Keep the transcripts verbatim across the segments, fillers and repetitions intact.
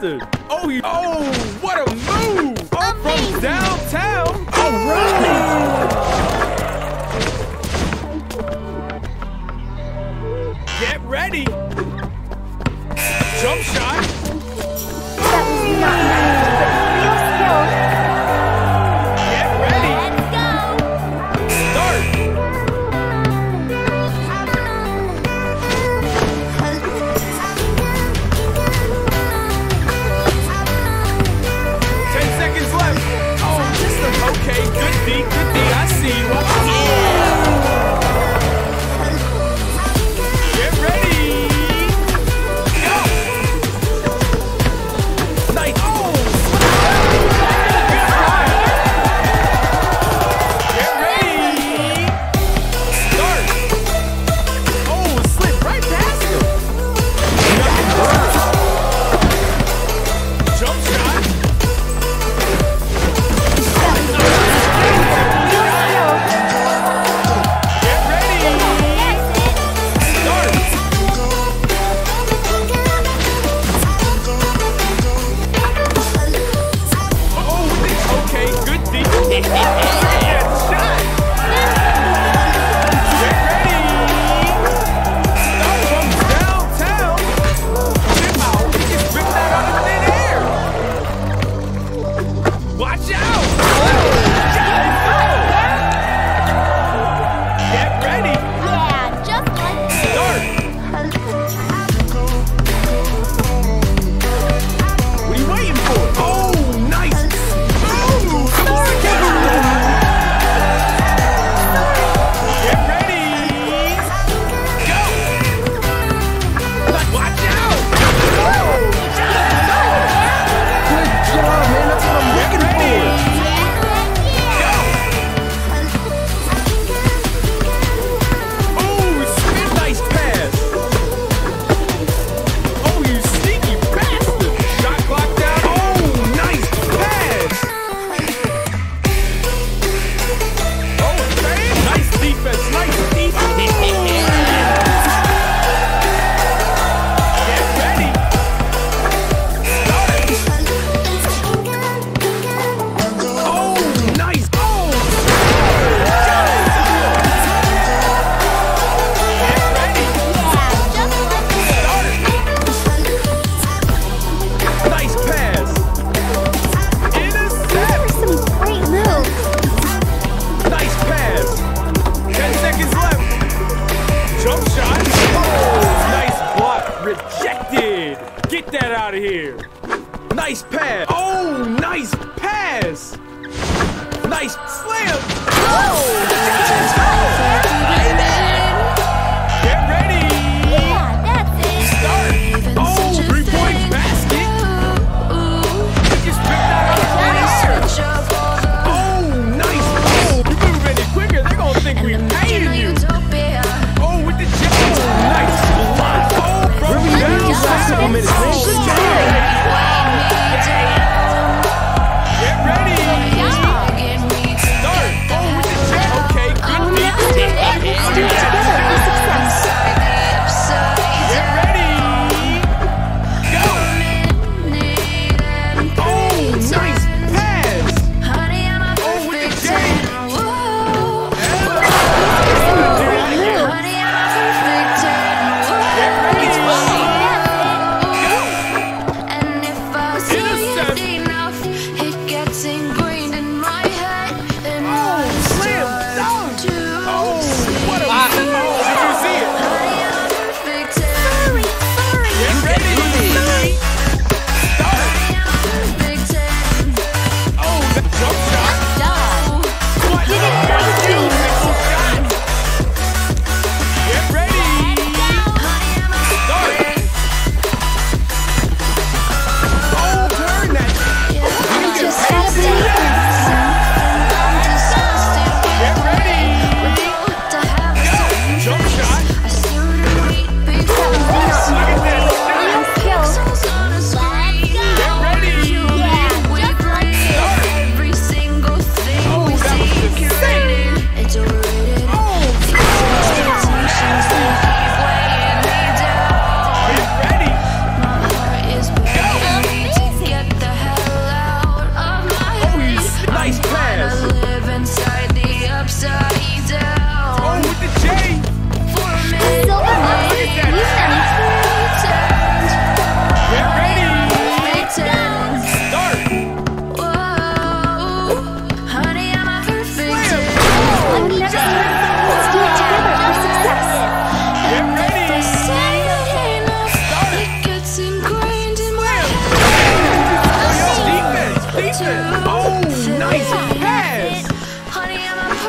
bastard. Oh, you, oh, what a move. Oh, from downtown. All right. Get ready. Jump shot. That was not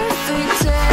Every day.